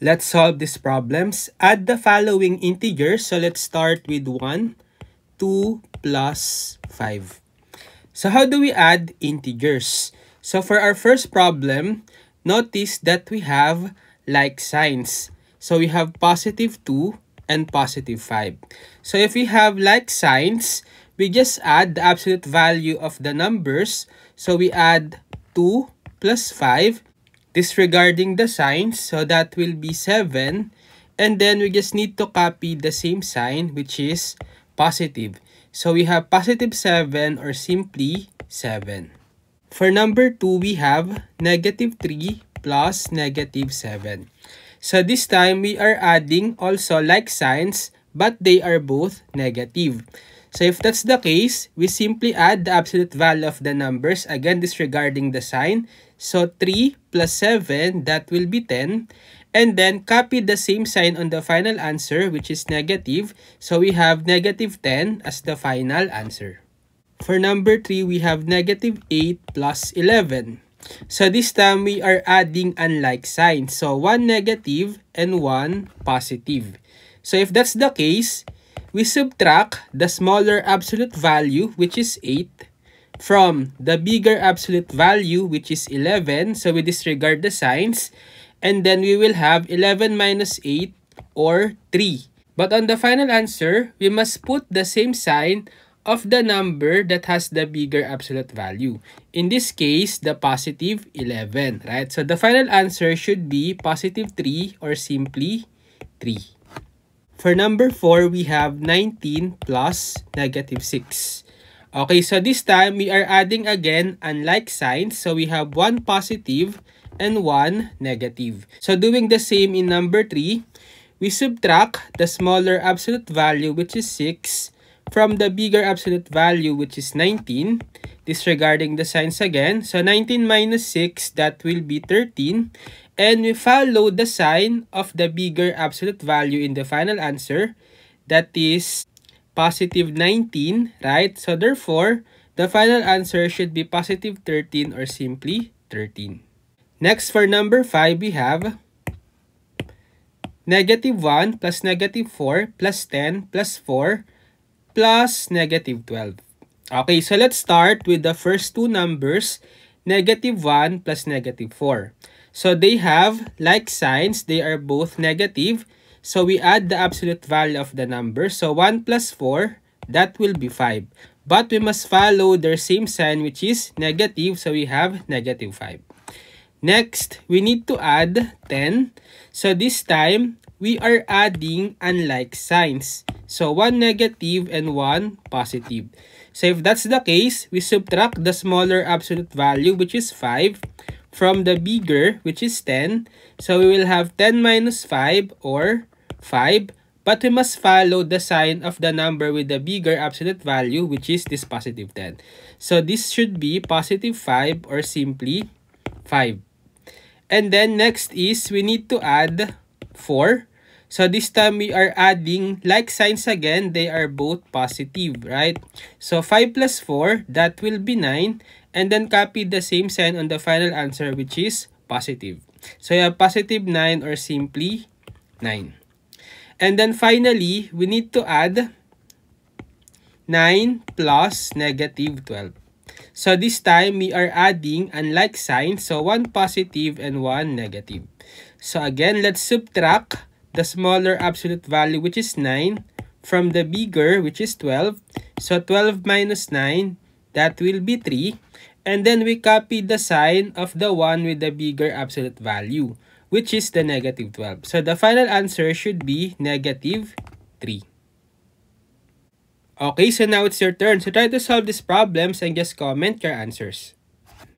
Let's solve these problems. Add the following integers. So let's start with 1, 2, plus 5. So how do we add integers? So for our first problem, notice that we have like signs. So we have positive 2 and positive 5. So if we have like signs, we just add the absolute value of the numbers. So we add 2 plus 5, disregarding the signs, so that will be 7. And then we just need to copy the same sign, which is positive. So we have positive 7, or simply 7. For number 2, we have negative 3 plus negative 7. So this time, we are adding also like signs, but they are both negative. So if that's the case, we simply add the absolute value of the numbers, again disregarding the sign. So 3 plus 7, that will be 10. And then copy the same sign on the final answer, which is negative. So we have negative 10 as the final answer. For number 3, we have negative 8 plus 11. So this time, we are adding unlike signs. So 1 negative and 1 positive. So if that's the case, we subtract the smaller absolute value, which is 8, from the bigger absolute value, which is 11. So we disregard the signs. And then we will have 11 minus 8, or 3. But on the final answer, we must put the same sign of the number that has the bigger absolute value. In this case, the positive 11, right? So the final answer should be positive 3, or simply 3. For number 4, we have 19 plus negative 6. Okay, so this time, we are adding again unlike signs. So we have 1 positive and 1 negative. So doing the same in number 3, we subtract the smaller absolute value, which is 6, from the bigger absolute value, which is 19, disregarding the signs again. So 19 minus 6, that will be 13. And we follow the sign of the bigger absolute value in the final answer, that is positive 19, right? So therefore, the final answer should be positive 13, or simply 13. Next, for number 5, we have negative 1 plus negative 4 plus 10 plus 4 plus negative 12. Okay, so let's start with the first two numbers, negative 1 plus negative 4. So they have like signs, they are both negative. So we add the absolute value of the number. So 1 plus 4, that will be 5. But we must follow their same sign, which is negative. So we have negative 5. Next, we need to add 10. So this time, we are adding unlike signs. So 1 negative and 1 positive. So if that's the case, we subtract the smaller absolute value, which is 5, from the bigger, which is 10. So we will have 10 minus 5, or 5. But we must follow the sign of the number with the bigger absolute value, which is this positive 10. So this should be positive 5, or simply 5. And then next is we need to add 4. So this time, we are adding like signs again. They are both positive, right? So 5 plus 4, that will be 9. And then copy the same sign on the final answer, which is positive. So you have positive 9, or simply 9. And then finally, we need to add 9 plus negative 12. So this time, we are adding unlike signs. So 1 positive and 1 negative. So again, let's subtract the smaller absolute value, which is 9, from the bigger, which is 12. So 12 minus 9, that will be 3. And then we copy the sign of the one with the bigger absolute value, which is the negative 12. So the final answer should be negative 3. Okay, so now it's your turn. So try to solve these problems and just comment your answers.